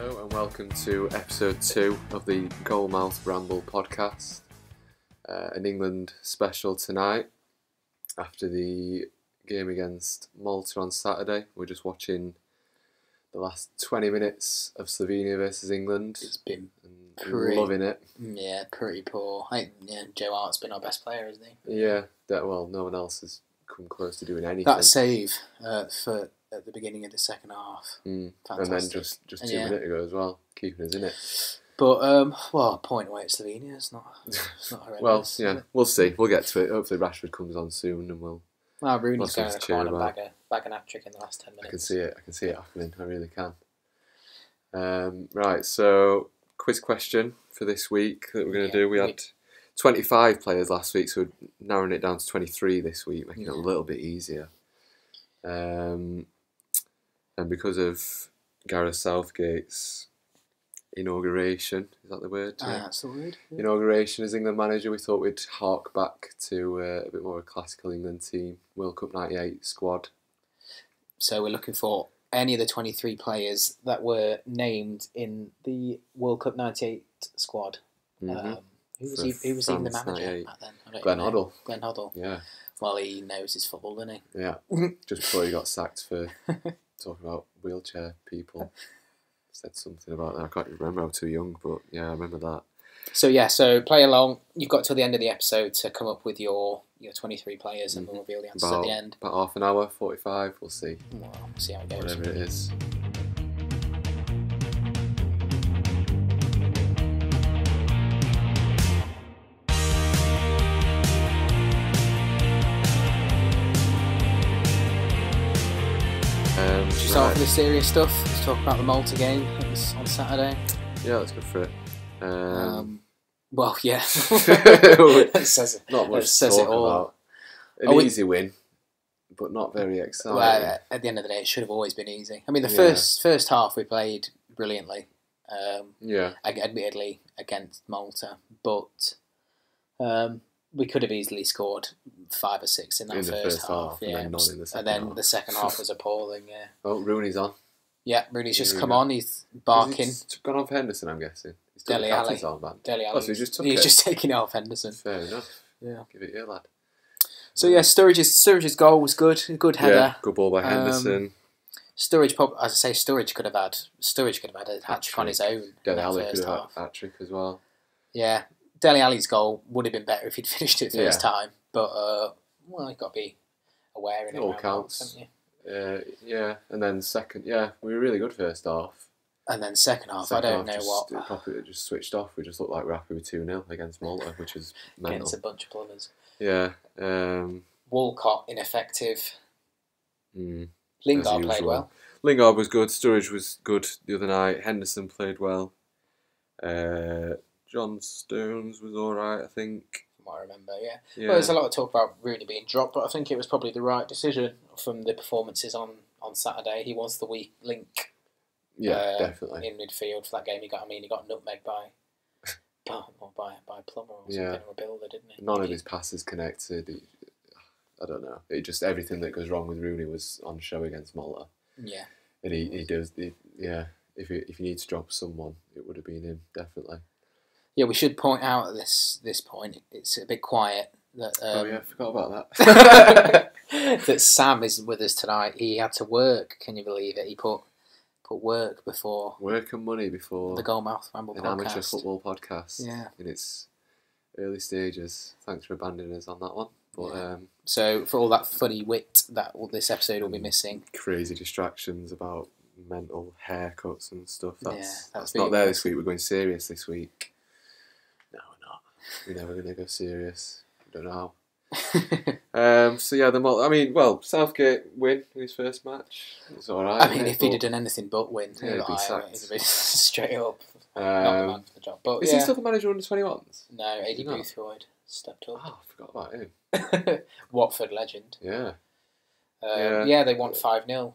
Hello and welcome to episode 2 of the Goalmouth Ramble podcast. An England special tonight after the game against Malta on Saturday. We're just watching the last 20 minutes of Slovenia versus England. It's been pretty... loving it. Yeah, pretty poor. Joe Hart's been our best player, isn't he? Yeah, well, no one else has come close to doing anything. That save for... at the beginning of the second half. Fantastic. And then just two minutes ago as well, keeping us in it. But, point away at Slovenia, it's not horrendous. Well, yeah, we'll see. We'll get to it. Hopefully Rashford comes on soon and we'll... Well, Rooney's going to come on and bag an hat-trick in the last 10 minutes. I can see it happening. I really can. Right, so quiz question for this week that we're going to do. We had 25 players last week, so we're narrowing it down to 23 this week, making it a little bit easier. And because of Gareth Southgate's inauguration, is that the word? That's the word. Yeah. Inauguration as England manager, we thought we'd hark back to a bit more of a classical England team, World Cup 98 squad. So we're looking for any of the 23 players that were named in the World Cup 98 squad. Who was even the manager back then? Glenn Hoddle. Yeah. Well, he knows his football, doesn't he? Yeah. Just before he got sacked for talking about wheelchair people. Said something about that. I can't remember. I was too young, but yeah, I remember that. So, yeah, play along. You've got till the end of the episode to come up with your 23 players and we'll reveal the answers at the end. About half an hour, 45. We'll see. Well, see how it goes. Whatever it is. Start with the serious stuff. Let's talk about the Malta game. It was on Saturday. Yeah, let's go for it. Not much says it all. About. Easy win, but not very exciting. Well, at the end of the day, it should have always been easy. I mean, the first half we played brilliantly. Admittedly against Malta, but we could have easily scored 5 or 6 in that first half. And then the second half was appalling, yeah. Oh, Rooney's on. Yeah, Rooney's just come on. He's barking. He's gone off Henderson, I'm guessing. He's done Dele Alli. He's just taking it off Henderson. Fair enough. Yeah. Give it your lad. So, Sturridge's goal was good. A good header. Yeah, good ball by Henderson. Sturridge could have had a hat-trick on his own. Dele Alli could have had a hat-trick as well. Yeah. Dele Alli's goal would have been better if he'd finished it first time, but you've got to be aware of it. It all counts. And then second, we were really good first half. And then second half, it just switched off. We just looked like we're happy with 2-0 against Malta, which is mental. Against a bunch of plumbers. Yeah. Walcott ineffective. Lingard played well. Lingard was good. Sturridge was good the other night. Henderson played well. John Stones was all right, I think. From what I remember, yeah. Well, there's a lot of talk about Rooney being dropped, but I think it was probably the right decision from the performances on Saturday. He was the weak link. Yeah, definitely. In midfield for that game, he got nutmegged by a plumber or something, or a builder, didn't he? None of his passes connected. I don't know. It just everything that goes wrong with Rooney was on show against Malta. Yeah. And he does. If he needs to drop someone, it would have been him, definitely. Yeah, we should point out at this point, it's a bit quiet. That, I forgot about that. That Sam is with us tonight. He had to work, can you believe it? He put work before... Work and money before... The Goalmouth Ramble podcast. An amateur football podcast. Yeah. In its early stages. Thanks for abandoning us on that one. But so, for all that funny wit that this episode will be missing. Crazy distractions about mental haircuts and stuff. That's not there this week. We're going serious this week. We're never going to go serious. I don't know how. Southgate win in his first match. It's all right. I mean, if he'd have done anything but win, he'd be sacked. He'd be straight up. Not the man for the job. But, is he still the manager under 21s? No, Aidy Boothroyd stepped up. Oh, I forgot about him. Watford legend. Yeah. They won 5-0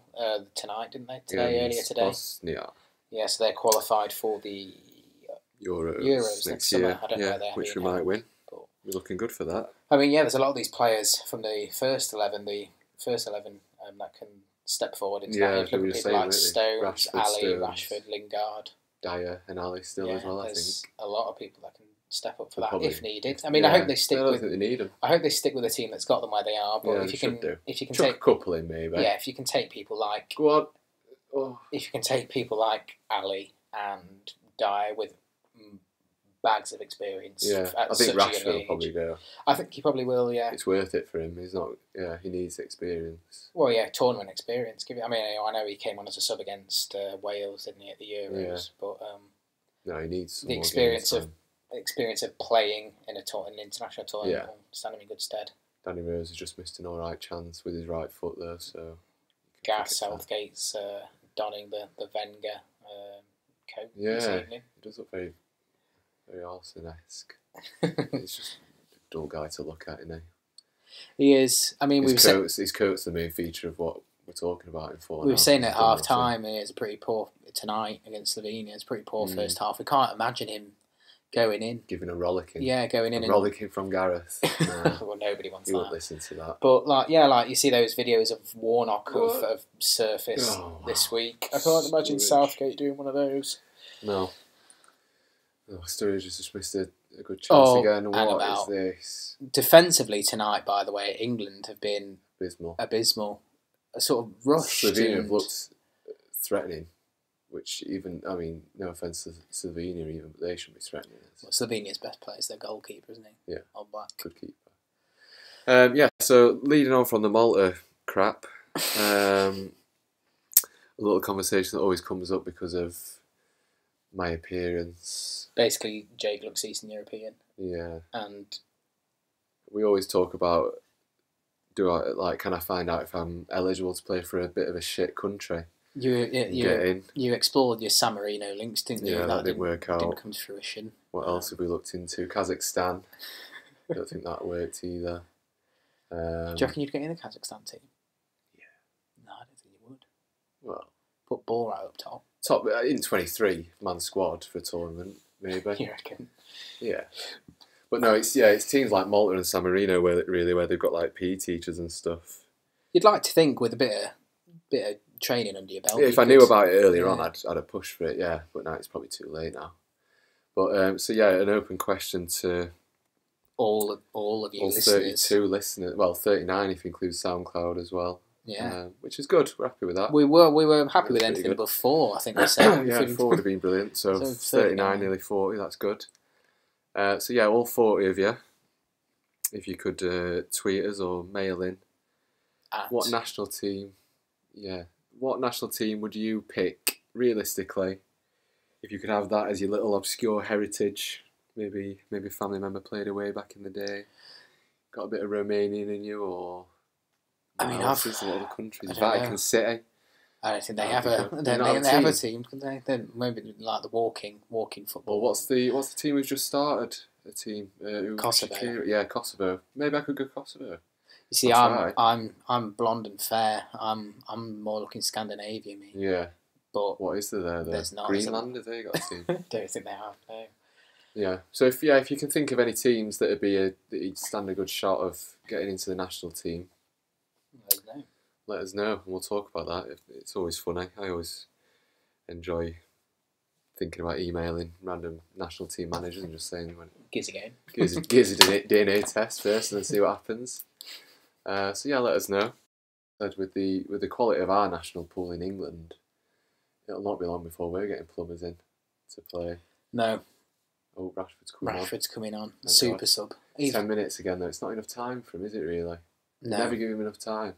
tonight, didn't they? Earlier today. Bosnia. Yeah, so they're qualified for the... Euros next year, I don't know which we might win. But we're looking good for that. I mean, there's a lot of these players from the first 11 that can step forward into that. Look at people like Stones, Alli, Rashford, Lingard, Dyer, and Alli still as well. I think a lot of people that can step up for that if needed. I mean, I hope they stick. I don't think they need them. I hope they stick with a team that's got them where they are. But if you can chuck a couple in, maybe. Yeah, if you can take people like if you can take people like Alli and Dyer with bags of experience. Yeah, I think Rashford will probably go. I think he probably will. Yeah, it's worth it for him. He's not. Yeah, he needs experience. Well, yeah, tournament experience. I mean, I know he came on as a sub against Wales, didn't he, at the Euros? Yeah. But no, he needs the experience of playing in an international tournament. Yeah. Standing in good stead. Danny Rose has just missed an all right chance with his right foot there. So Gareth Southgate's donning the Wenger coat this evening. It does look very Arsene-esque. He's just a dull guy to look at, isn't he? He is. I mean, his coat's the main feature of what we're talking about in four. We were saying at half-time, and it's pretty poor tonight against Slovenia. It's pretty poor first half. We can't imagine him going in. Giving a rollicking. Yeah, going in. Rollicking from Gareth. Well, nobody wants that. You won't listen to that. But, you see those videos of Warnock have surfaced this week. I can't imagine Southgate doing one of those. No. Oh, Sturridge has just missed a good chance again. What is this? Defensively tonight, by the way, England have been abysmal. A sort of rush. Slovenia have looked threatening, which no offence to Slovenia, but they shouldn't be threatening. Well, Slovenia's best player is their goalkeeper, isn't he? Yeah. Old Black. Good keeper. So leading on from the Malta crap, a little conversation that always comes up because of my appearance. Basically, Jake looks Eastern European. Yeah. And we always talk about, can I find out if I'm eligible to play for a bit of a shit country? You explored your San Marino links, didn't you? Yeah, that didn't work out. Didn't come to fruition. What else have we looked into? Kazakhstan. I don't think that worked either. Do you reckon you'd get in the Kazakhstan team? Yeah. No, I don't think you would. Well. Put Borat up top. Top in 23-man squad for a tournament, maybe. You reckon? Yeah, but no, it's teams like Malta and San Marino where they've got like PE teachers and stuff. You'd like to think with a bit of training under your belt. Yeah, if I knew about it earlier on, I'd have pushed for it. Yeah, but now it's probably too late now. But an open question to all of you listeners. 32 listeners. Well, 39 if you include SoundCloud as well. Yeah, which is good. We're happy with that. We were happy with anything above 4. I think we said. Yeah, 4 would have been brilliant. So 39, nearly 40. That's good. All 40 of you, if you could tweet us or mail in, what national team would you pick realistically? If you could have that as your little obscure heritage, maybe a family member played away back in the day. Got a bit of Romanian in you, or. I mean, I've seen a lot of countries. Vatican City. I don't think they have a team, can they? Then maybe like the walking football. Well, what's the team we've just started? A team. Kosovo. Kosovo. Maybe I could go Kosovo. You see, I'm blonde and fair. I'm more looking Scandinavian. Yeah. But what is there though? There's not. Greenland, have they got a team? Don't think they have. No. Yeah. So if you can think of any teams that you'd stand a good shot of getting into the national team. Let us know, and we'll talk about that. It's always funny. I always enjoy thinking about emailing random national team managers and just saying, "Gives a DNA test first, and then see what happens." Let us know. With the quality of our national pool in England, it'll not be long before we're getting plumbers in to play. No. Oh, Rashford's coming on. Super sub. 10 minutes again, though. It's not enough time for him, is it? Really. No. Never give him enough time.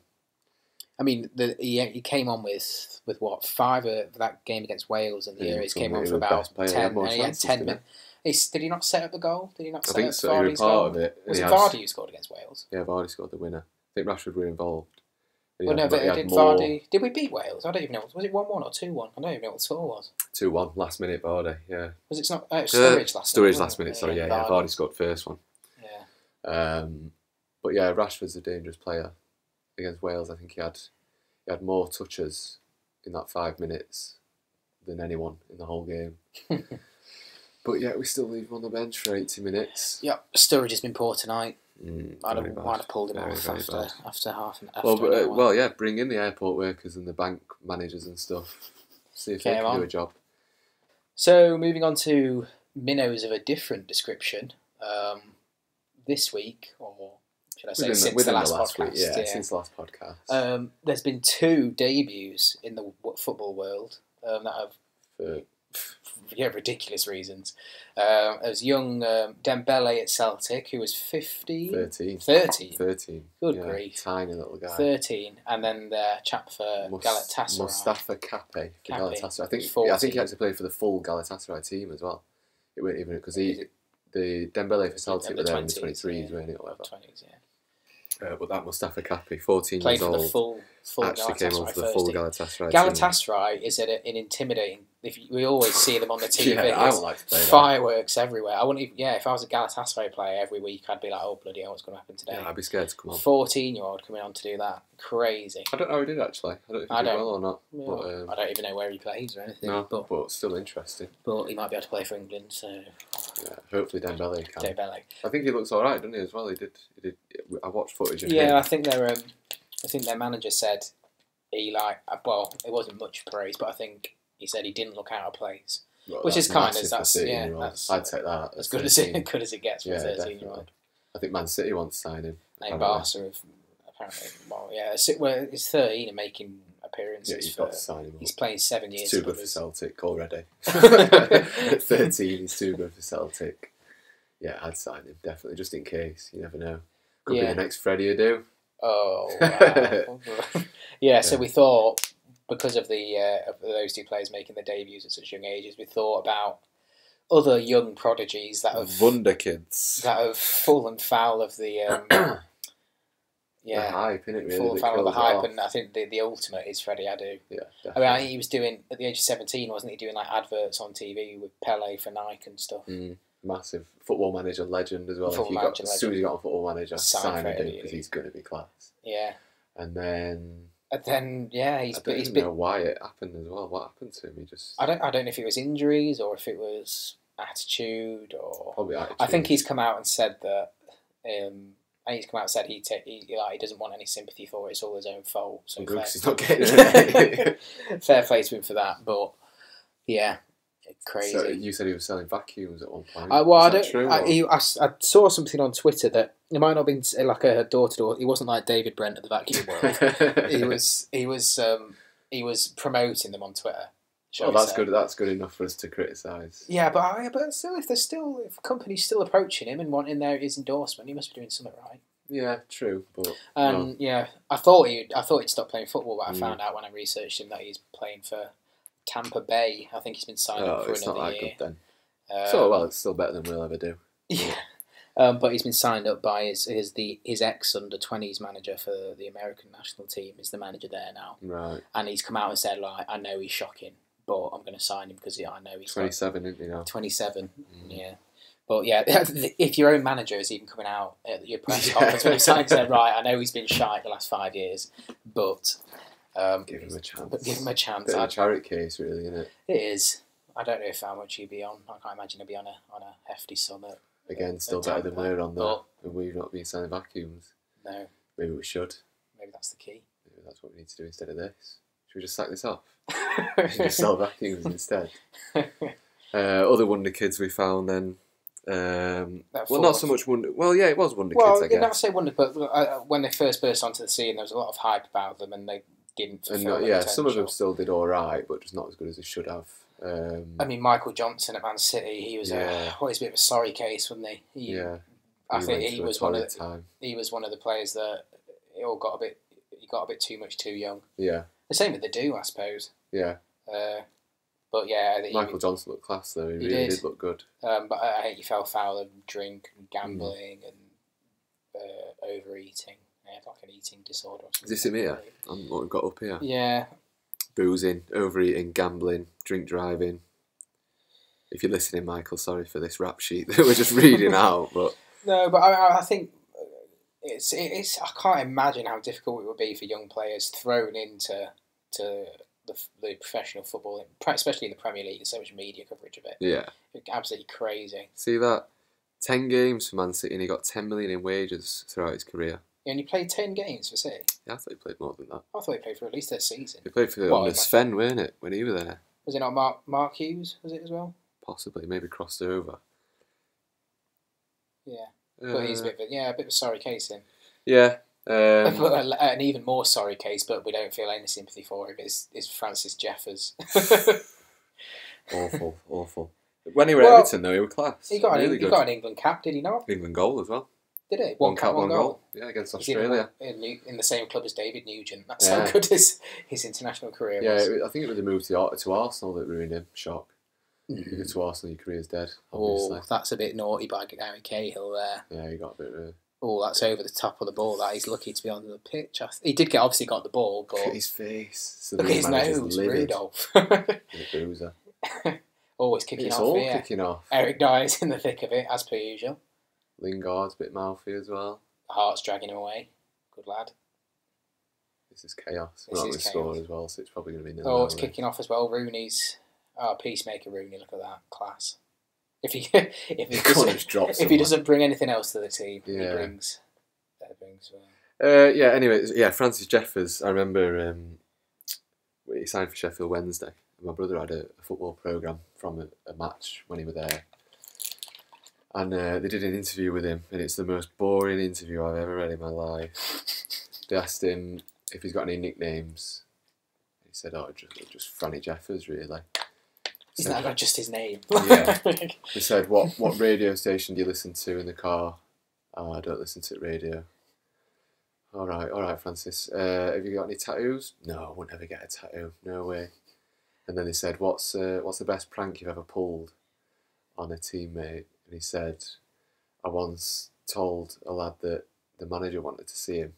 I mean, he came on with what, 5 for that game against Wales in the Euros. Came on for about 10. He had 10 minutes. Did he not set up a goal? Did he not? I think so. He was part of it. Was it Vardy who scored against Wales? Yeah, Vardy scored the winner. I think Rashford were involved. Vardy? Did we beat Wales? I don't even know. Was it 1-1 or 2-1? I don't even know what the score was. 2-1, last minute Vardy. Yeah. Was it not? Sturridge last. Sturridge last minute. Sorry, yeah. Vardy scored first one. Yeah. But yeah, Rashford's a dangerous player. Against Wales, I think he had more touches in that 5 minutes than anyone in the whole game. But yeah, we still leave him on the bench for 80 minutes. Yeah, Sturridge has been poor tonight. I'd have pulled him off after half an hour. Well, yeah, bring in the airport workers and the bank managers and stuff. See if they can do a job. So, moving on to minnows of a different description. This week, or should I say since the last podcast. Week, yeah, since the last podcast. There's been two debuts in the football world that have... For ridiculous reasons. As young Dembélé at Celtic, who was 15? 13. Good grief. Tiny little guy. 13. And then the chap for Galatasaray. Mustafa Kapi for Galatasaray. I think he actually played for the full Galatasaray team as well. It wasn't even because the Dembélé for Celtic were there in the 23s, weren't it? Or whatever. 20s, yeah. But that Mustafa Kapi, 14 years old, actually came on for the full Galatasaray. Galatasaray is an intimidating. If you, we always see them on the TV. Yeah, I would like to play fireworks everywhere. I wouldn't even. Yeah, if I was a Galatasaray player every week, I'd be like, oh bloody hell, what's going to happen today? Yeah, I'd be scared to come on. 14-year-old coming on to do that, crazy. I don't know how he did actually. I don't know if he did well or not. Yeah, but, I don't even know where he plays or anything. No, but still interesting. But he might be able to play for England, so. Yeah, hopefully Dembélé can. I think he looks all right, doesn't he? As well, he did. I watched footage of him. Yeah, I think their manager said he well, it wasn't much praise, but I think he said he didn't look out of place, well, which is kind of that's I'd take that as good as it gets for a 13-year-old. I think Man City wants to sign him. And Barca have apparently. Well, yeah, well, he's 13 and making appearances. Yeah, you've got to sign him. He's playing 7 years. He's too good for Celtic already. At 13, he's too good for Celtic. Yeah, I'd sign him definitely, just in case. You never know. Could be the next Freddy Adu. Oh, wow. So we thought, because of the of those two players making their debuts at such young ages, we thought about other young prodigies that have wunderkids that have fallen foul of the. The hype, innit, really? Full fan of the hype, and I think the ultimate is Freddy Adu. Yeah, definitely. I mean, he was doing, at the age of 17, wasn't he, doing like adverts on TV with Pele for Nike and stuff. Mm. Massive Football Manager legend as well. As soon as you got a Football Manager, sign Adu, because he's going to be class. Yeah. And then I don't even know why it happened as well. What happened to him? I don't know if it was injuries or if it was attitude or... Probably attitude. I think he's come out and said that... And he's come out and said he doesn't want any sympathy for it. It's all his own fault. So good, he's not getting it. Fair play to him for that, but yeah, crazy. So you said he was selling vacuums at one point. I saw something on Twitter that it might not have been like a door-to-door. He wasn't like David Brent of the vacuum world. He was promoting them on Twitter. Well, that's good. That's good enough for us to criticise. Yeah, but still, if companies still approaching him and wanting his endorsement, he must be doing something right. Yeah, true. But I thought he'd stopped playing football, but I found out when I researched him that he's playing for Tampa Bay. I think he's been signed up for another year. Good, then. It's still better than we'll ever do. Yeah, but he's been signed up by his ex under-20s manager for the American national team. Is the manager there now? Right, and he's come out and said, like, I know he's shocking, but I'm going to sign him because I know he's 27, isn't he now? 27, yeah. But yeah, if your own manager is even coming out at your press conference when he signs, they're right, I know he's been shy the last 5 years, but... give him a chance. But give him a chance. It's a charity case, really, isn't it? It is. I don't know how much he'd be on. I can't imagine he'd be on a hefty sum. Again, still better than we're on, though. And we've not been selling vacuums. No. Maybe we should. Maybe that's the key. Maybe that's what we need to do instead of this. Should we just sack this off? Just sell vacuums instead. Other wonder kids we found then. It was wonder kids. I guess. Not say wonder, but when they first burst onto the scene, there was a lot of hype about them, and they didn't. Some of them still did all right, but just not as good as they should have. I mean, Michael Johnson at Man City, he was always a bit of a sorry case, wasn't he? He was one of the players that he got a bit too much too young. Yeah. The same with the do, I suppose. Yeah. But yeah, Michael Johnson looked class though. He really did look good. But I think he fell foul of drink and gambling and overeating. Yeah, like an eating disorder. Or something. Is this him here? I'm what we've got up here. Yeah. Boozing, overeating, gambling, drink driving. If you're listening, Michael, sorry for this rap sheet that we're just reading out. But no, but I think. It's. I can't imagine how difficult it would be for young players thrown into the professional football, especially in the Premier League. There's so much media coverage of it. Yeah, it's absolutely crazy. See that 10 games for Man City and he got 10 million in wages throughout his career. Yeah, and he played 10 games for City? Yeah, I thought he played more than that. I thought he played for at least a season. He played for under Sven, weren't it, when he was there? Was it not Mark Hughes, was it as well? Possibly, maybe crossed over. Yeah, but he's a bit of a sorry case then. Yeah. An even more sorry case, but we don't feel any sympathy for him, is Francis Jeffers. Awful, awful. When he were at Everton, though, he was class. He got, really he got an England cap, did he not? England goal as well. Did he? One cap, one goal. Yeah, against Australia. In the same club as David Nugent. That's how good his international career was. Yeah, I think it was the move to Arsenal that ruined him. Shock. Mm. You go to Arsenal, your career's dead, obviously. Oh, that's a bit naughty by Gary Cahill there. Yeah, he got a bit rude. Oh, that's over the top of the ball. That he's lucky to be on the pitch. He did get obviously got the ball, but look at his face. So look at his nose, Rudolph. Boozer. Always kicking off. It's all kicking off. Eric Dyer's in the thick of it as per usual. Lingard's a bit mouthy as well. Hart's dragging him away. Good lad. This is chaos. This is score as well, so it's probably going to be nil. Oh, it's kicking off as well. Rooney's. Oh, peacemaker Rooney, look at that class. If he doesn't bring anything else to the team, he brings. Anyway, Francis Jeffers. I remember he signed for Sheffield Wednesday. My brother had a football program from a match when he was there, and they did an interview with him, and it's the most boring interview I've ever read in my life. They asked him if he's got any nicknames. He said, "Oh, just Franny Jeffers, really." Isn't that not just his name? Yeah. He said, what radio station do you listen to in the car? Oh, I don't listen to radio. All right, Francis. Have you got any tattoos? No, I won't ever get a tattoo. No way. And then they said, what's the best prank you've ever pulled on a teammate? And he said, I once told a lad that the manager wanted to see him,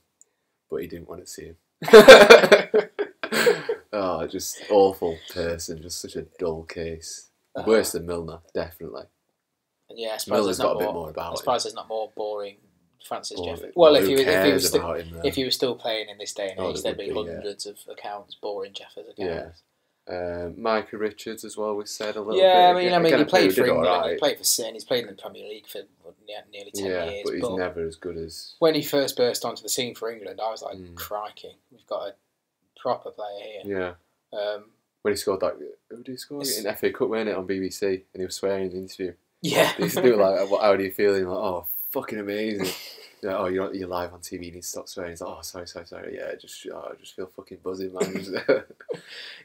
but he didn't want to see him. Oh, just awful person. Just such a dull case. Worse than Milner, definitely. Yeah, Milner's got a bit more about it. I suppose there's not more boring Francis Jeffers. Well, if he was still playing in this day and age, there'd be hundreds of accounts boring Jeffers accounts. Yeah. Michael Richards as well. We said a little bit. Yeah, I mean, he played for Sin. He's played in the Premier League for nearly 10 years. Yeah, but he's never as good as when he first burst onto the scene for England. I was like, crikey, we've got a proper player here. Yeah. When he scored that, who did he score? In FA Cup, weren't it, on BBC? And he was swearing in the interview. Yeah. They used to do like, how do you feel? And like, oh, fucking amazing. Like, oh, you're live on TV. You need to stop swearing. He's like, oh, sorry. Yeah, I just feel fucking buzzing, man.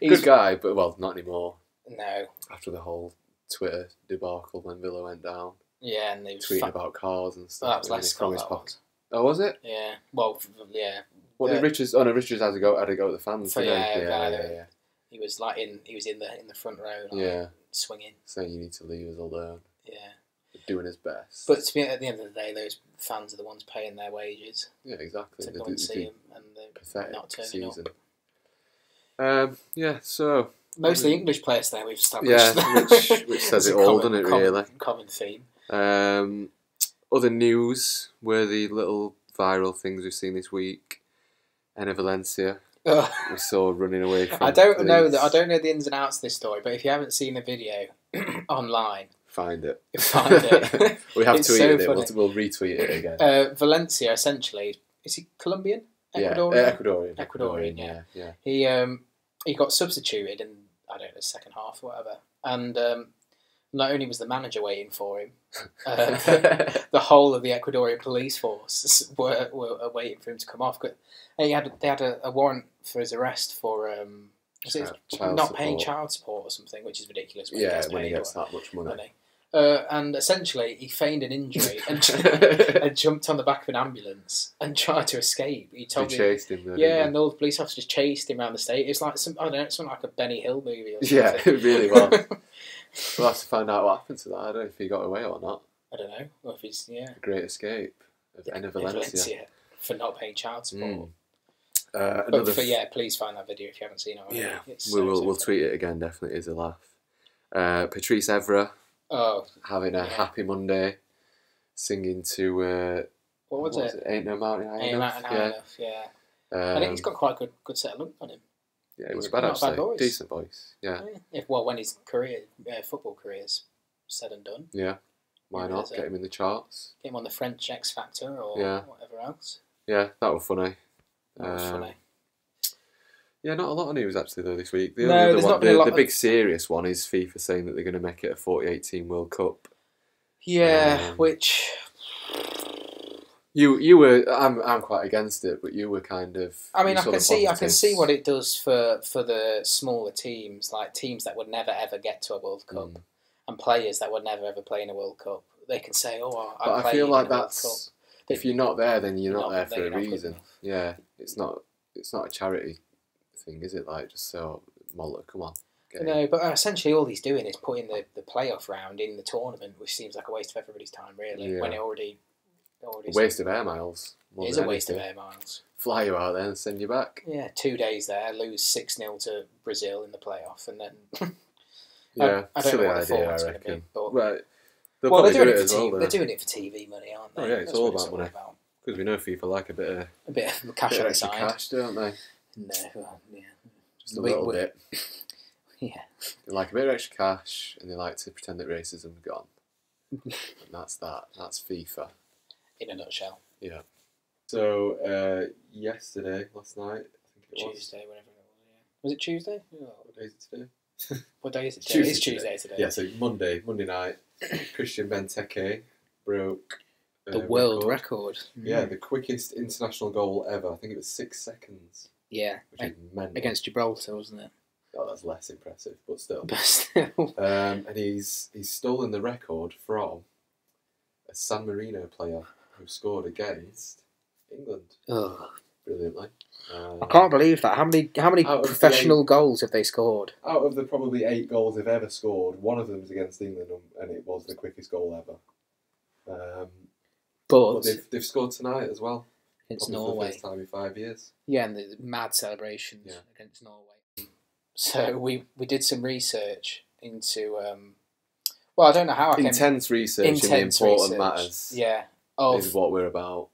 Good guy, but well, not anymore. No. After the whole Twitter debacle when Villa went down. Yeah, and they were tweeting about cars and stuff. That was last Scott. Oh, was it? Yeah. Well, yeah. Well, Richards had a go at the fans. So, yeah. He was like in the front row, swinging. Saying you need to leave us alone. Yeah, doing his best. But to me, at the end of the day, those fans are the ones paying their wages. Yeah, exactly. To go and see him, and they're not turning up. Yeah. So mostly English players there. We've established. Yeah, which says it all, doesn't it? Really common theme. Other news were the little viral things we've seen this week. Enner Valencia we saw running away from I don't know the ins and outs of this story, but if you haven't seen the video online, find it. We have tweeted it. We'll retweet it again. Valencia, essentially, is he Colombian? Ecuadorian? Yeah, Ecuadorian. Yeah. He got substituted in, I don't know, the second half or whatever, and not only was the manager waiting for him, the whole of the Ecuadorian police force were waiting for him to come off. And they had a warrant for his arrest for paying child support or something, which is ridiculous. When he gets that much money. And essentially, he feigned an injury and jumped on the back of an ambulance and tried to escape. And all the police officers chased him around the state. It's like something like a Benny Hill movie. Or something. Yeah, it really was. We'll have to find out what happened to that. I don't know if he got away or not. I don't know. Or if he's, The Great Escape of Enner Valencia. For not paying child support. Please find that video if you haven't seen it already. Yeah, we'll tweet it again. Definitely is a laugh. Patrice Evra having a happy Monday, singing to... What was it? Ain't No Mountain High Enough. Yeah. I think he's got quite a good set of look on him. Yeah, it was bad actually. Bad voice. Decent voice. Yeah. Well, when his football career's said and done. Yeah. Why not? Get him in the charts. Get him on the French X Factor or whatever else. Yeah, that was funny. Yeah, not a lot of news actually though this week. The only other one, the big serious one is FIFA saying that they're going to make it a 48-team World Cup. Yeah, which you were. I'm quite against it, but you were kind of. I mean, I can see what it does for the smaller teams, like teams that would never ever get to a World Cup, and players that would never ever play in a World Cup. They can say, "Oh, I played in a World Cup." If you're not there, then you're not there for a reason. Yeah, it's not. It's not a charity thing, is it? Like, just so Moller, come on. No, but essentially all he's doing is putting the playoff round in the tournament, which seems like a waste of everybody's time, really. Yeah. When it already waste of air miles. It is a waste of air miles. Fly you out there and send you back. Yeah, 2 days there, lose 6-0 to Brazil in the playoff, and then yeah, I don't know what the format's going to be. But, right. Well, they're doing it for TV money, aren't they? Oh yeah, it's all about money. Because we know FIFA like a bit of cash on the side, cash, don't they? No, well, yeah, just a little bit. Yeah. They like a bit of extra cash and they like to pretend that racism's gone. And that's that. That's FIFA. In a nutshell. Yeah. So, last night, I think it was Tuesday, whenever it was. Was it Tuesday? No. What day is it today? It is Tuesday today. Yeah, so Monday night, Christian Benteke broke the world record. Yeah, the quickest international goal ever. I think it was 6 seconds. Yeah. Which is mental. Against Gibraltar, wasn't it? Oh, that's less impressive, but still. And he's stolen the record from a San Marino player who scored against England. Oh. Brilliantly. I can't believe that. How many professional goals have they scored? Out of the probably 8 goals they've ever scored, one of them was against England, and it was the quickest goal ever. But they've scored tonight as well. It's Norway. It's the first time in 5 years. Yeah, and the mad celebrations against Norway. So we did some research into, well, I don't know how I came... Intense research in the important matters. Yeah. Is what we're about.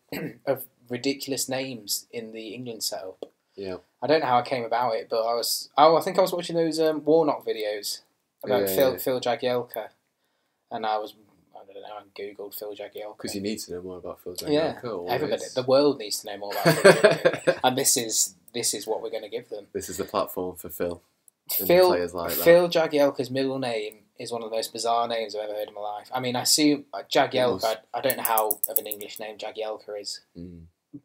Of ridiculous names in the England setup. Yeah. I don't know how I came about it, but I was... Oh, I think I was watching those Warnock videos about Phil Jagielka. And I Googled Phil Jagielka. Because you need to know more about Phil Jagielka. Yeah, everybody. The world needs to know more about Phil Jagielka. And this is what we're going to give them. This is the platform for Phil. Phil Jagielka's middle name is one of the most bizarre names I've ever heard in my life. I mean, I assume Jagielka, I don't know how of an English name Jagielka is,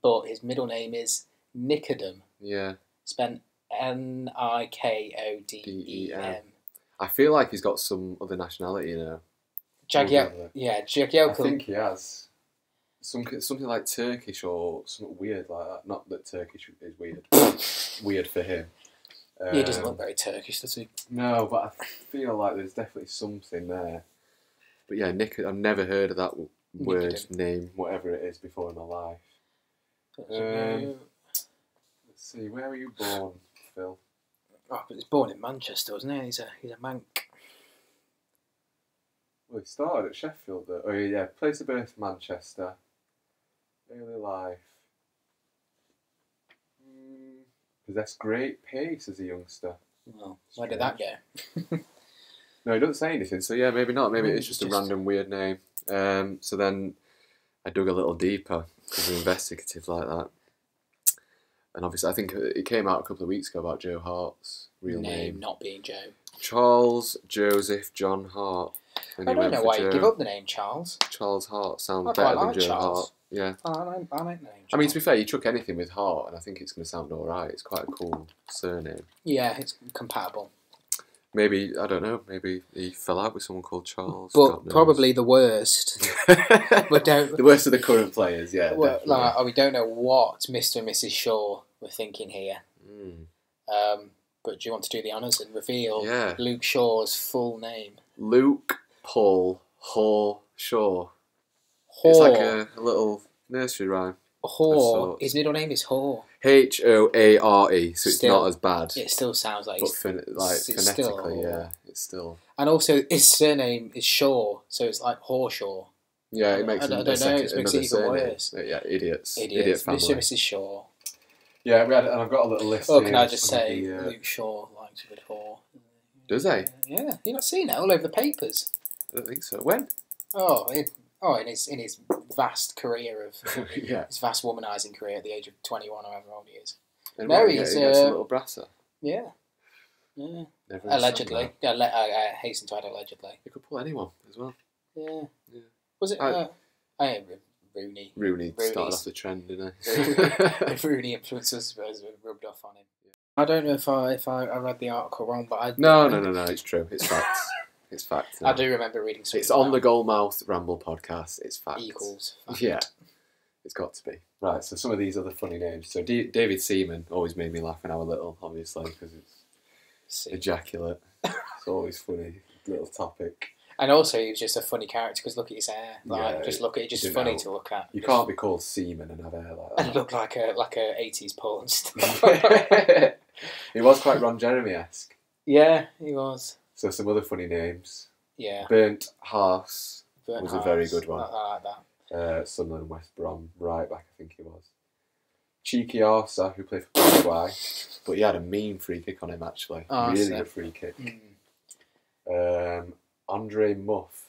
but his middle name is Nikodem. Yeah. Spent Nikodem. I feel like he's got some other nationality, you know. Jagielka. Yeah, Jagielka. I think he has. Something like Turkish or something weird like that. Not that Turkish is weird. Weird for him. He doesn't look very Turkish, does he? No, but I feel like there's definitely something there. But yeah, Nick, I've never heard of that word, name, whatever it is, before in my life. Let's see, where were you born, Phil? Oh, but he's born in Manchester, wasn't he? He's a Manc. Well, he started at Sheffield, though. Oh, yeah, place of birth, Manchester. Early life. Possessed great pace as a youngster. Well, where did that go? No, it doesn't say anything, so yeah, maybe not. Maybe it's just a random weird name. So then I dug a little deeper, because we're investigative like that. And obviously, I think it came out a couple of weeks ago about Joe Hart's real name. Not being Joe. Charles Joseph John Hart. I don't know why you give up the name Charles. Charles Hart sounds better than Joe Hart. Yeah. I like the name. I mean, to be fair, you chuck anything with Hart, and I think it's going to sound all right. It's quite a cool surname. Yeah, it's compatible. Maybe, I don't know, maybe he fell out with someone called Charles. But probably the worst. The worst of the current players, yeah. Well, like, we don't know what Mr. and Mrs. Shaw were thinking here. But do you want to do the honours and reveal Luke Shaw's full name? Luke Paul Haw Shaw. Haw. It's like a little nursery rhyme. Haw. His middle name is Haw. H-O-A-R-E, so it's not as bad. It still sounds like... But phonetically, yeah, it's still... And also, his surname is Shaw, so it's like Hawshaw. Yeah, it makes it even worse. Yeah, idiots. Idiot family. Mr. and Mrs. Shaw. Yeah, and I've got a little list here. Can I just say Luke Shaw likes a good whore? Does he? Yeah, you've not seen it all over the papers. I don't think so. When? In his vast career of his vast womanising career at the age of 21 or however old he is. He's a little brasser. Yeah. Allegedly. I hasten to add allegedly. They could pull anyone as well. Yeah. Was it? Rooney. Rooney started off the trend, didn't he? Rooney influenced us, I suppose, rubbed off on him. I don't know if I read the article wrong, but No, it's true. It's facts. It's facts. No. I do remember reading something. It's on the Goalmouth Ramble podcast. It's facts. Equals fact. Yeah. It's got to be. Right, so some of these other funny names. So David Seaman always made me laugh when I was little, obviously, because it's ejaculate. It's always funny. Little topic. And also, he was just a funny character because look at his hair. Just funny to look at. You can't be called Seaman and have hair like that. And look like a 80s porn star. He was quite Ron Jeremy-esque. Yeah, he was. So some other funny names. Yeah. Burnt House was a very good one. I like that. Sunderland, West Brom, right back, I think he was. Cheeky Arsa, who played for Paraguay, but he had a mean free kick on him actually. Really good free kick. Mm. Andre Muff.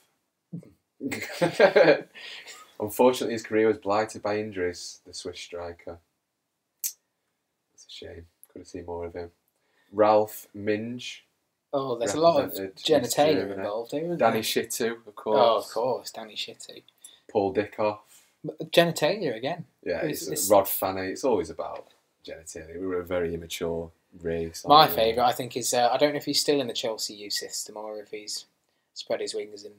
Unfortunately, his career was blighted by injuries, the Swiss striker. That's a shame. Could have seen more of him. Ralph Minge. Oh, there's a lot of genitalia involved, isn't there? Danny Shittu, of course. Oh, of course, Danny Shittu. Paul Dickoff. Genitalia again. Yeah, it's Rod Fanny. It's always about genitalia. We were a very immature race. My favourite, I think, is I don't know if he's still in the Chelsea youth system or if he's spread his wings and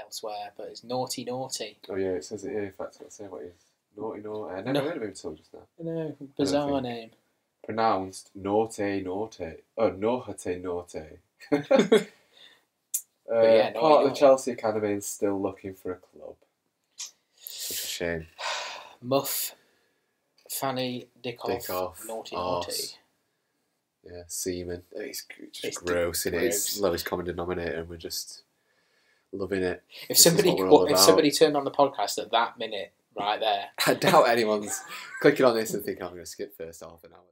elsewhere, but it's Naughty Naughty. Oh yeah, it says it here. In fact, I'll say what it is. Naughty Naughty. I never heard of him until just now. No, bizarre name. Pronounced Naughty Naughty. Oh, Naughty Naughty. Part of the Chelsea Academy and still looking for a club. Such a shame. Muff, Fanny, Dickoff, Naughty Naughty. Yeah, Seaman. It's gross. It's lowest common denominator and we're just loving it. If somebody turned on the podcast at that minute, right there. I doubt anyone's clicking on this and thinking I'm going to skip first half an hour.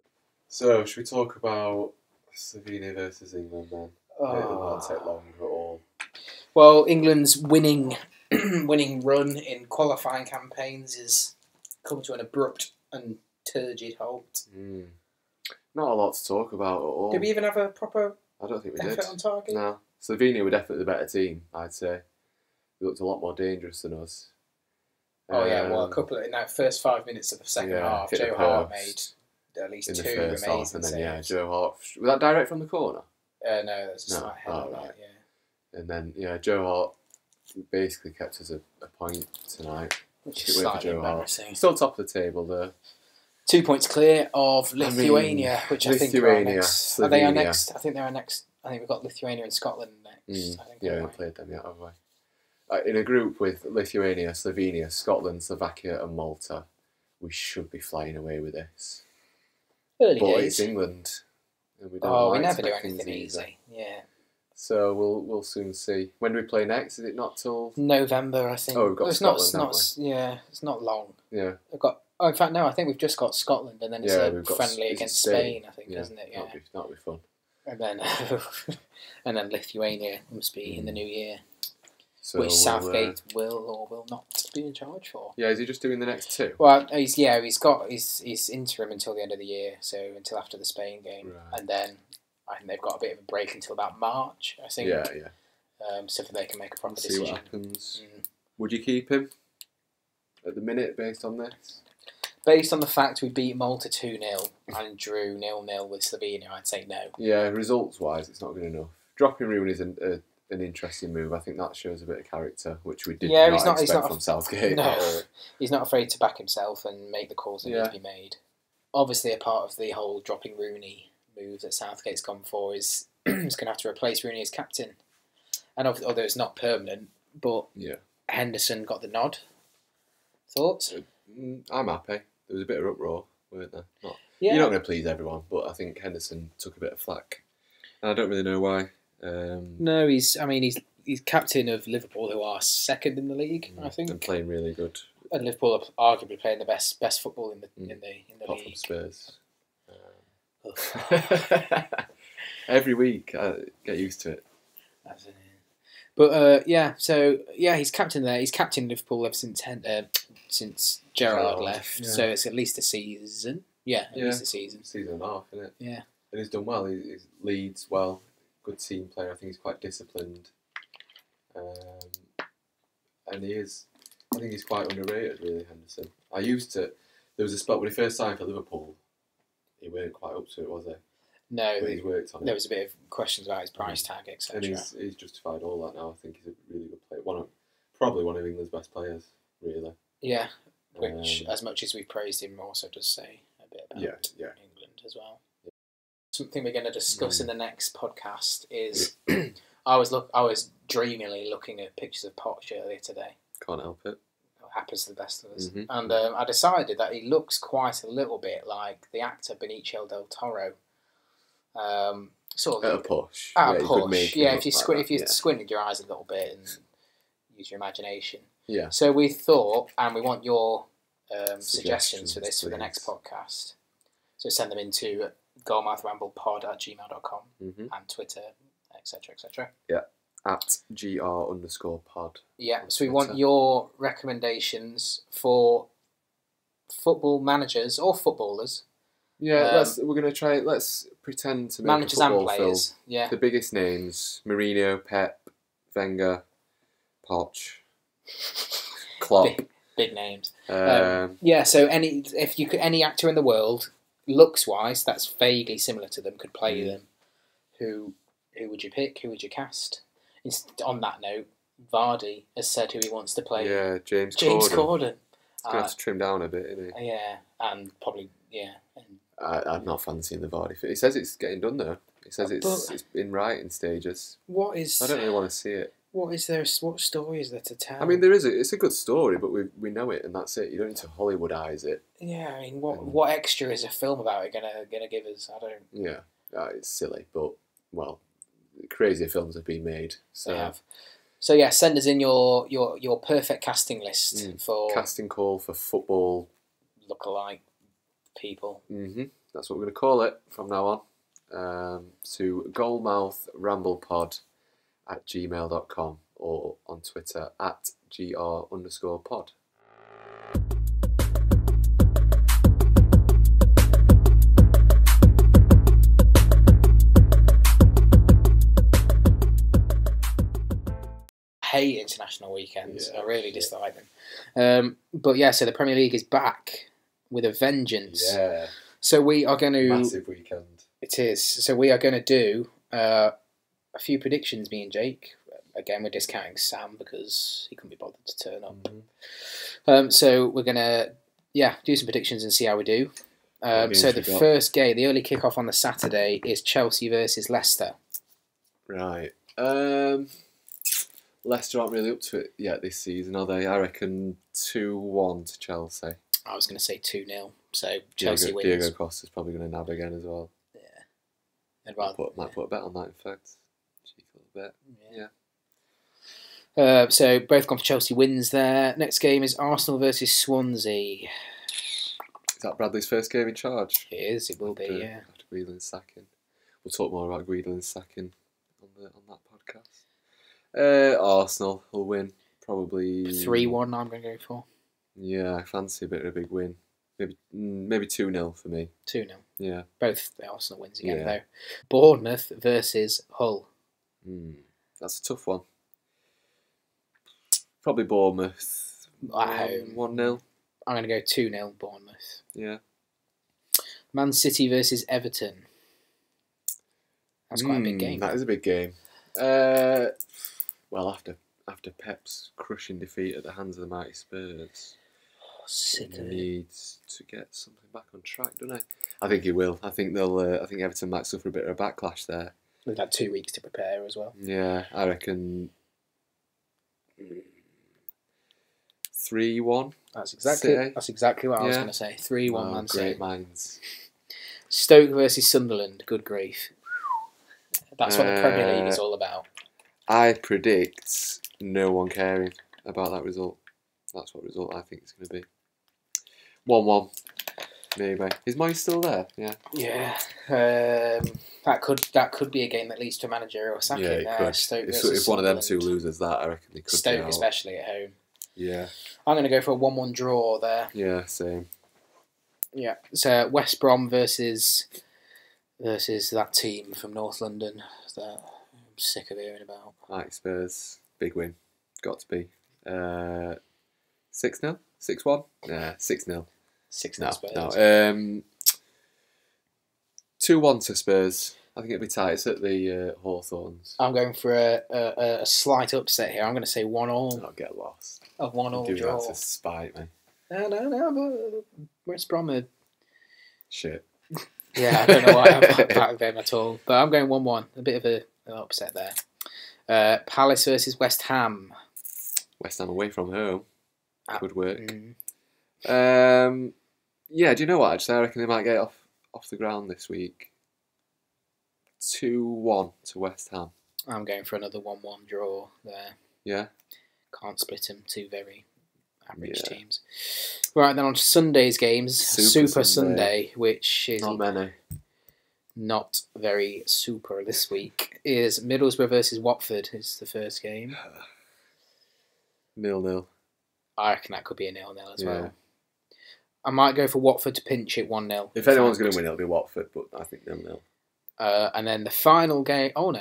So, should we talk about Slovenia versus England then? It won't take long at all. Well, England's winning run in qualifying campaigns has come to an abrupt and turgid halt. Mm. Not a lot to talk about at all. Did we even have a proper effort on target? No. Slovenia were definitely the better team, I'd say. They looked a lot more dangerous than us. Well, in that first 5 minutes of the second half, Joe Hart made at least two amazing half, and then, Joe Hart. Was that direct from the corner? No, that's just like head on that, yeah. And then, Joe Hart basically kept us a point tonight. Which is slightly embarrassing. Still top of the table, though. 2 points clear of Lithuania, Slovenia. Are they our next? I think they're our next. I think we've got Lithuania and Scotland next. We played them yet, haven't we? In a group with Lithuania, Slovenia, Scotland, Slovakia and Malta, we should be flying away with this. It's England. And we don't we never do anything easy. Yeah. So we'll soon see. When do we play next? Is it not till November, I think? Oh, we've got Scotland. It's not long. Yeah. In fact, no, I think we've just got Scotland and then it's a friendly against Spain, I think, isn't it? Yeah. That'll be fun. And then, Lithuania must be in the new year. So which Southgate will or will not be in charge for. Yeah, is he just doing the next two? Well, he's got his interim until the end of the year, so until after the Spain game. Right. And then I think they've got a bit of a break until about March, I think. Yeah. So that they can make a proper decision. See what happens. Mm. Would you keep him at the minute based on this? Based on the fact we beat Malta 2-0 and drew 0-0 with Slovenia, I'd say no. Yeah, results-wise, it's not good enough. Dropping Rooney isn't... an interesting move. I think that shows a bit of character, which we did not expect from Southgate. No, he's not afraid to back himself and make the calls that need to be made. Obviously, a part of the whole dropping Rooney move that Southgate's gone for is he's going to have to replace Rooney as captain. And although it's not permanent, but Henderson got the nod. Thoughts? I'm happy. There was a bit of uproar, weren't there? You're not going to please everyone, but I think Henderson took a bit of flack. And I don't really know why. No, he's captain of Liverpool, who are second in the league, I think, and playing really good. And Liverpool are arguably playing the best football in the apart league. From Spurs. Every week, I get used to it. But he's captain there. He's captain Liverpool ever since Gerrard left. Yeah. So it's at least a season. Yeah, at least a season. Season and a half, isn't it? Yeah. And he's done well. He leads well. Good team player. I think he's quite disciplined. And he is. I think he's quite underrated, really, Henderson. I used to. There was a spot when he first signed for Liverpool. He weren't quite up to it, was he? No, but he's worked on it. There was a bit of questions about his price tag, etc. And he's justified all that now. I think he's a really good player. Probably one of England's best players, really. Yeah, which, as much as we praised him, also does say a bit about England as well. Yeah. Something we're going to discuss in the next podcast is I was dreamily looking at pictures of Poch earlier today. Can't help it. Happens to the best of us. Mm-hmm. And I decided that he looks quite a little bit like the actor Benicio del Toro. Sort of at a push. At a push. Yeah, if you squinted your eyes a little bit and use your imagination. Yeah. So we thought, and we want your suggestions for this, please, for the next podcast. So send them into goalmouthramblepod@gmail.com and Twitter, etc., etc. Yeah. At @gr_pod. Yeah, so we want your recommendations for football managers or footballers. Yeah, we're going to try. Let's pretend to make managers a football and players. Film. Yeah, the biggest names: Mourinho, Pep, Wenger, Poch, Klopp. Big names. So any actor in the world, looks wise, that's vaguely similar to them, could play them. Who would you pick? Who would you cast? On that note, Vardy has said who he wants to play. Yeah, James Corden. He's going to have to trim down a bit, isn't he? Yeah, and probably, yeah. I'm not fancying the Vardy fit. He says it's getting done, though. He says it's in writing stages. What is... I don't really want to see it. What story is there to tell? I mean, it's a good story, but we know it, and that's it. You don't need to Hollywoodize it. Yeah, I mean, what extra is a film about it going to give us? I don't... Yeah, it's silly, but, well... Crazier films have been made. So. They have. So yeah, send us in your perfect casting list for casting call for football lookalike people. Mm-hmm. That's what we're going to call it from now on. To goalmouthramblepod@gmail.com or on Twitter at @gr_pod. Hate international weekends. I really dislike them. But yeah, so the Premier League is back with a vengeance. Yeah. So we are going to... Massive weekend. It is. So we are going to do a few predictions, me and Jake. Again, we're discounting Sam because he couldn't be bothered to turn up. So we're going to do some predictions and see how we do. So the first game, the early kickoff on the Saturday, is Chelsea versus Leicester. Right. Leicester aren't really up to it yet this season, are they? I reckon 2-1 to Chelsea. I was going to say 2-0, so Chelsea wins. Diego Costa's probably going to nab again as well. Yeah. Might put a bet on that, in fact. Cheeky little bet. Yeah. So both gone for Chelsea wins there. Next game is Arsenal versus Swansea. Is that Bradley's first game in charge? It is, it will be, yeah. After Guedelin sacking. We'll talk more about Guedelin sacking on that podcast. Arsenal will win, probably 3-1. I'm going to go for. Yeah, I fancy a bit of a big win. Maybe 2-0 for me. 2-0. Yeah. Both the Arsenal wins again though. Bournemouth versus Hull. That's a tough one. Probably Bournemouth. At home. 1-0. I'm going to go 2-0 Bournemouth. Yeah. Man City versus Everton. That's quite a big game. That is a big game. Well, after Pep's crushing defeat at the hands of the mighty Spurs, he needs to get something back on track, doesn't he? I think he will. I think Everton might suffer a bit of a backlash there. They've had 2 weeks to prepare as well. Yeah, I reckon 3-1. That's exactly what I was going to say. 3-1. Man City. Great minds. Stoke versus Sunderland. Good grief. That's what the Premier League is all about. I predict no one caring about that result. That's what result I think it's going to be. 1-1. Maybe. Is Moyes still there? Yeah. Yeah. That could be a game that leads to a managerial sacking. Yeah, Stoke if one of them two loses that, I reckon they could. Stoke especially at home. Yeah. I'm going to go for a 1-1 draw there. Yeah, same. Yeah. So West Brom versus that team from North London that I'm sick of hearing about. Like Spurs, big win, got to be. 6-0, 6-1, yeah, 6-0. 6-0 Spurs. No. 2-1 to Spurs. I think it'll be tight. It's at the Hawthorns. I'm going for a slight upset here. I'm going to say 1-1. Not get lost. A 1-1 draw. You do that to spite me. No, but West Brom are... shit. Yeah, I don't know why I'm not back them at all. But I'm going 1-1. A bit of an upset there. Palace versus West Ham. West Ham away from home. Good work. Mm. Yeah, do you know what? Actually, I reckon they might get off the ground this week. 2-1 to West Ham. I'm going for another 1-1 draw there. Yeah. Can't split them. Two very average teams. Right, then on to Sunday's games. Super Sunday, which is... not many. Not very super this week. Is Middlesbrough versus Watford is the first game. 0-0. I reckon that could be a 0-0 as well. I might go for Watford to pinch it 1-0. If anyone's going to win, it'll be Watford, but I think 0-0. And then the final game... oh, no.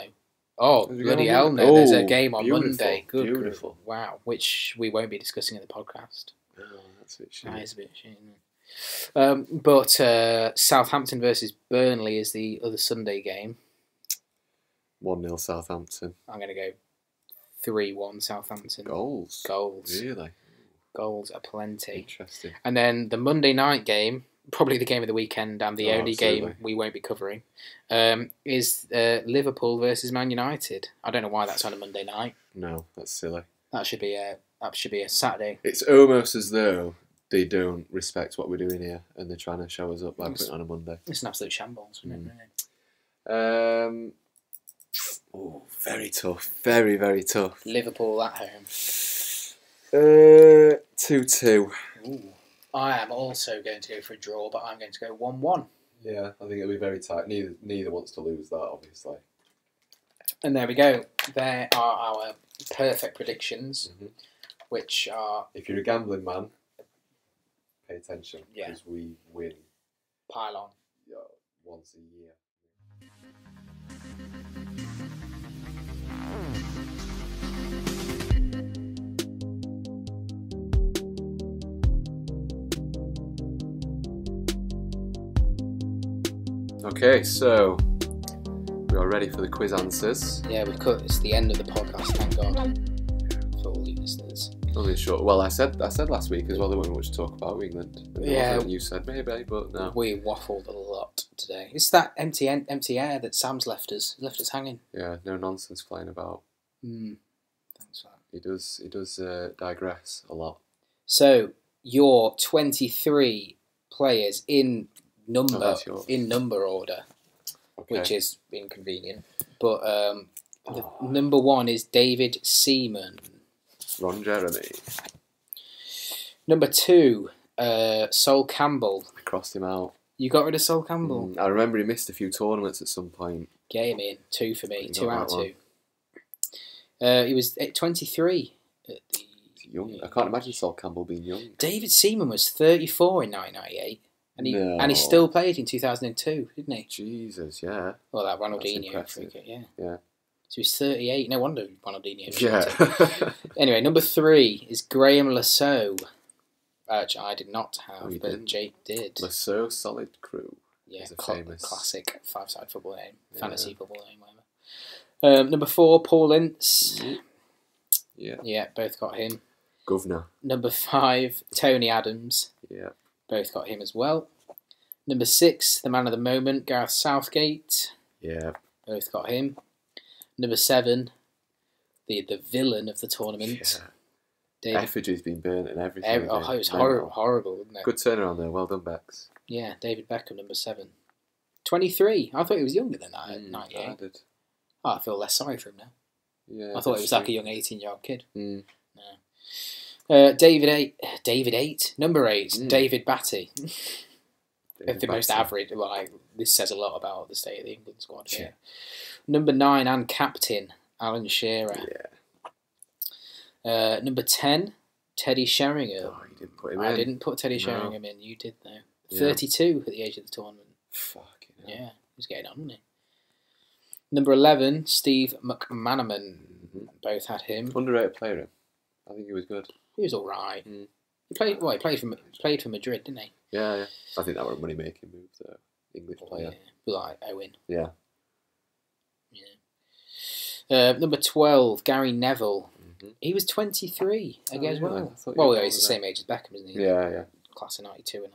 Oh, bloody hell, no. There's a game on Monday. Good. Beautiful. Wow. Which we won't be discussing in the podcast. Oh, that's a bit shame. That is a bit shame. But Southampton versus Burnley is the other Sunday game. 1-0 Southampton. I'm going to go 3-1 Southampton. Goals. Really? Goals aplenty. Interesting. And then the Monday night game, probably the game of the weekend and the only game we won't be covering, is Liverpool versus Man United. I don't know why that's on a Monday night. No, that's silly. That should be a Saturday. It's almost as though they don't respect what we're doing here and they're trying to show us up by putting on a Monday. It's an absolute shambles, isn't it? Very tough. Very, very tough. Liverpool at home. 2-2. I am also going to go for a draw, but I'm going to go 1-1. Yeah, I think it'll be very tight. Neither wants to lose that, obviously. And there we go. There are our perfect predictions, which are... if you're a gambling man, pay attention, because we win. Pile on. Once a year. Okay, so we are ready for the quiz answers. Yeah, it's the end of the podcast, thank God, for all you listeners. Only short. Well, I said last week as well there wasn't much to talk about England. Yeah, you said maybe, but no. We waffled a lot today. It's that empty air that Sam's left us hanging. Yeah, no nonsense flying about. Thanks for that. He does digress a lot. So your 23 players in. Number order, okay, which is inconvenient. But the number one is David Seaman. Ron Jeremy. Number two, Sol Campbell. I crossed him out. You got rid of Sol Campbell? I remember he missed a few tournaments at some point. Game in, 2 for me, 2 out of 2. He was at 23 at the... young. I can't imagine Sol Campbell being young. David Seaman was 34 in 1998. And he still played in 2002, didn't he? Jesus, yeah. Well, that Ronaldinho freak, yeah. So he's 38. No wonder Ronaldinho was Anyway, number 3 is Graham Lasso, which I did not have, but didn't. Jake did. Lasso, solid crew. Yeah, famous classic 5-side football name, fantasy football name, whatever. Number 4, Paul Ince. Yeah. Yeah, both got him. Governor. Number 5, Tony Adams. Yeah. Both got him as well. Number 6, the man of the moment, Gareth Southgate. Yeah. Both got him. Number 7, the villain of the tournament. Yeah. Effigy's been burnt and everything. It was horrible, wasn't it? Good turnaround there. Well done, Bex. Yeah, David Beckham, number 7. 23. I thought he was younger than that, 98. I did. Oh, I feel less sorry for him now. Yeah. I thought it was like a young 18-year-old kid. Mm. No. David 8. Number 8. David Batty. the most average. Like, this says a lot about the state of the England squad here. Yeah. Number 9 and captain, Alan Shearer. Yeah. Number 10, Teddy Sheringham. Oh, you didn't put him in. I didn't put Teddy Sheringham in. You did, though. Yeah. 32 at the age of the tournament. Fucking hell. Yeah, he was getting on, wasn't he? Number 11, Steve McManaman. Mm-hmm. Both had him. Underrated player. I think he was good. He was all right. Mm. He played. Well, he played for Madrid, didn't he? Yeah, yeah. I think that was a money making move. The English player, yeah. Like Owen. Yeah. Yeah. Number 12, Gary Neville. Mm-hmm. He was 23 again as well. Well, he's the same age as Beckham, isn't he? Yeah, yeah. Class of 92 and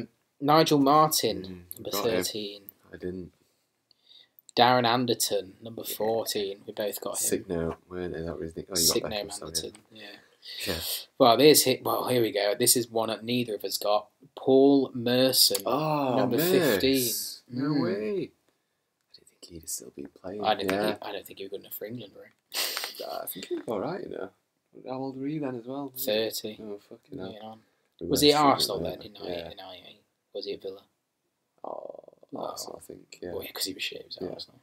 that. Nigel Martin, number 13. Him. I didn't. Darren Anderton, number 14. We both got him. Sick note, weren't it? That was the sick name, Anderton. Yeah. Yeah. Well, here we go. This is one that neither of us got. Paul Merson, number 15. No way. I don't think he'd still be playing. I don't think he was good enough for England, right? I think he was all right, you know. How old were you then as well? 30. Oh, fucking hell. Was he at Arsenal then in 1998? Was he at Villa? I think, yeah. Well, yeah, because he was shit. He was at Arsenal.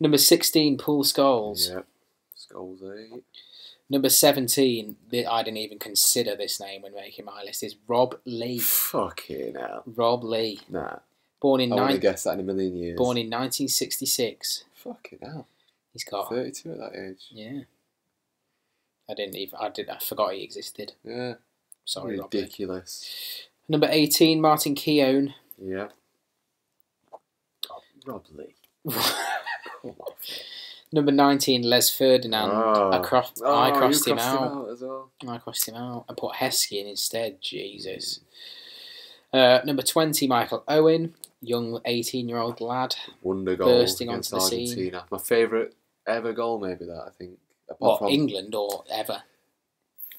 Number 16, Paul Scholes. Yeah. Scholes, eh? Number 17, I didn't even consider this name when making my list, is Rob Lee. Fucking hell. Rob Lee. Nah. Born in I wouldn't have guessed that in a million years. Born in 1966. Fucking hell. He's got 32 at that age. Yeah. I forgot he existed. Yeah. Sorry, Rob Lee. Ridiculous. Number 18, Martin Keown. Yeah. God, Rob Lee. Come on. Number 19, Les Ferdinand. I crossed him out. As well. I crossed him out. I put Heskey in instead. Jesus. Number 20, Michael Owen. Young 18-year-old lad. Wonder goal. Bursting onto the scene. My favourite ever goal, maybe, that, I think. Apart from England or ever?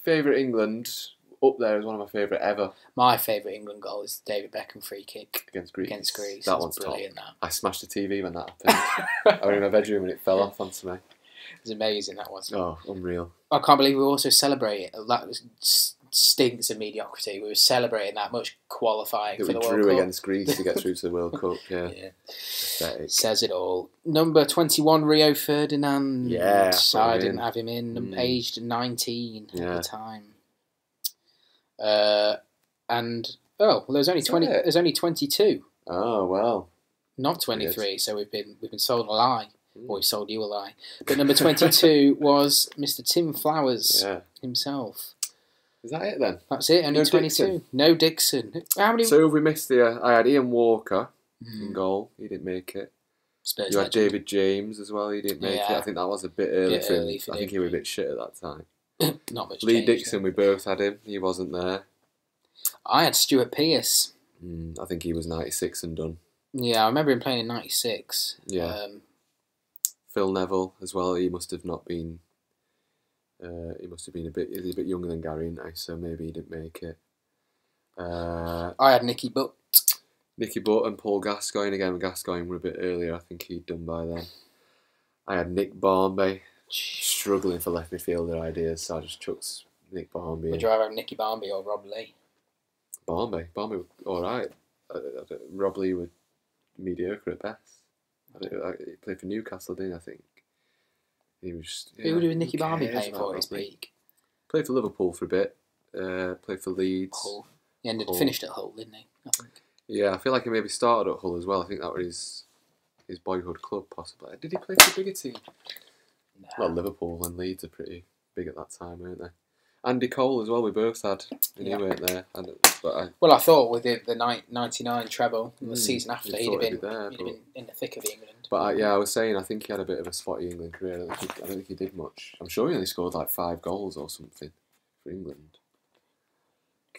Favourite England. Up there is one of my favourite ever. My favourite England goal is David Beckham free kick against Greece. That one's brilliant. Top. I smashed the TV when that happened. I was in my bedroom and it fell off onto me. It was amazing. That was. Oh, unreal! I can't believe we also celebrate it. That stinks of mediocrity. We were celebrating that much qualifying for the World Cup. We drew against Greece to get through to the World Cup. Yeah, says it all. Number 21, Rio Ferdinand. Yeah, I didn't have him in. Aged 19 at the time. There's only 20. There's only 22. Oh well, not 23. So we've been sold a lie. Or we sold you a lie. But number 22 was Mr. Tim Flowers himself. Is that it then? That's it. Only 22. Dixon. No Dixon. How many? So we missed the. I had Ian Walker in goal. He didn't make it. Spurs you had legend. David James as well. He didn't make it. I think that was a bit early. I think he was a bit shit at that time. Not much. Lee Dixon, we both had him. He wasn't there. I had Stuart Pearce. I think he was 96 and done. Yeah, I remember him playing in 96. Yeah. Phil Neville as well. He must have not been. He must have been a bit younger than Gary, so maybe he didn't make it. I had Nicky Butt. Nicky Butt and Paul Gascoigne again. Gascoigne were a bit earlier. I think he'd done by then. I had Nick Barmby. Struggling for left midfielder ideas, so I just chucked Nick Barmby. Would you rather have Nicky Barmby or Rob Lee? Barmby. Barmby, all right. Rob Lee was mediocre at best. He played for Newcastle, didn't he, I think? He was just, yeah, who did Nicky Barmby play for at his peak? Played for Liverpool for a bit. Played for Leeds. Hull. He finished at Hull, didn't he? I think. Yeah, I feel like he maybe started at Hull as well. I think that was his boyhood club, possibly. Did he play for a bigger team? No. Well, Liverpool and Leeds are pretty big at that time, weren't they? Andy Cole as well, we both had. And he weren't there. I thought with the 99 treble, the season after, he'd have been in the thick of England. But I was saying, I think he had a bit of a spotty England career. I don't think he did much. I'm sure he only scored like 5 goals or something for England.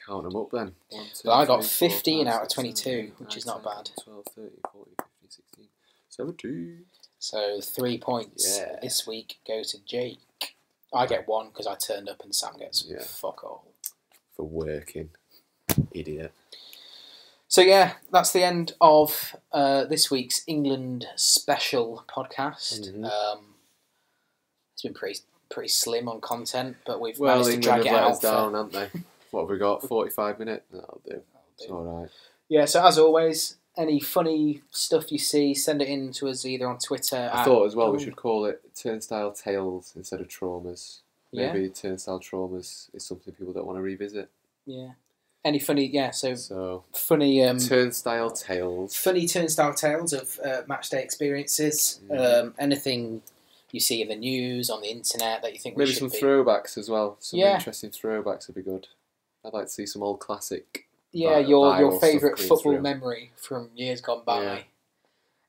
Count them up then. 1, 2, 3, 4, 5, 6, 15 out of 22, 7, 8, 9, which is not 10, bad. 12, 30, 40, 50, 16, 17. So 3 points this week go to Jake. I get 1 because I turned up and Sam gets fuck all. For working. Idiot. So yeah, that's the end of this week's England special podcast. It's been pretty slim on content, but we've managed to drag it out. Well, England have let us down, haven't they? What have we got? 45 minutes? That'll do. It's all right. Yeah, so as always, any funny stuff you see, send it in to us either on Twitter. I thought as well we should call it Turnstile Tales instead of Traumas. Maybe Turnstile Traumas is something people don't want to revisit. Yeah. Any funny, so funny... Turnstile Tales. Funny Turnstile Tales of matchday experiences. Yeah. Anything you see in the news, on the internet that you think maybe some throwbacks as well. Some interesting throwbacks would be good. I'd like to see some old classic... Yeah, your favourite football memory from years gone by. Yeah.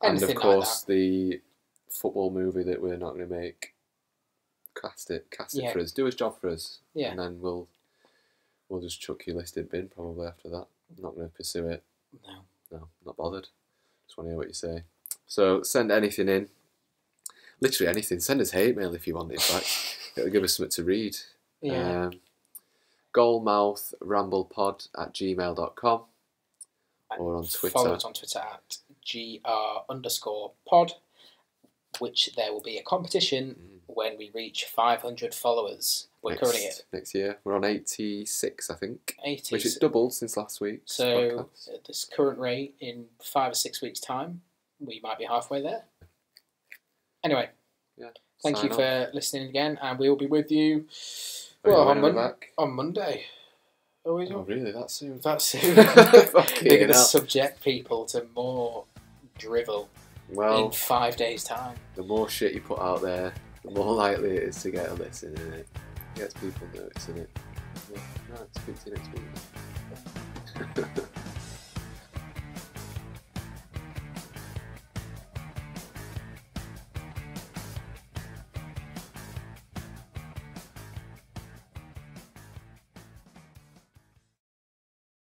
And of course, like the football movie that we're not going to make. Cast it for us. Do his job for us. Yeah. And then we'll just chuck your listed bin probably after that. I'm not going to pursue it. No, not bothered. Just want to hear what you say. So send anything in. Literally anything. Send us hate mail if you want. In fact, it'll give us something to read. Yeah. goalmouthramblepod@gmail.com or on Twitter. Follow us on Twitter at gr_pod, which there will be a competition when we reach 500 followers. We're currently at next year. We're on 86, I think, which is doubled since last week. So podcast. At this current rate, in 5 or 6 weeks' time, we might be halfway there. Anyway, thank you for listening again, and we will be with you. Well, on Monday. Oh, really? That soon? That soon? They're going to subject people to more drivel in 5 days' time. The more shit you put out there, the more likely it is to get a listen, isn't it? It gets people noticing it. Yeah. Right, speak to you next week.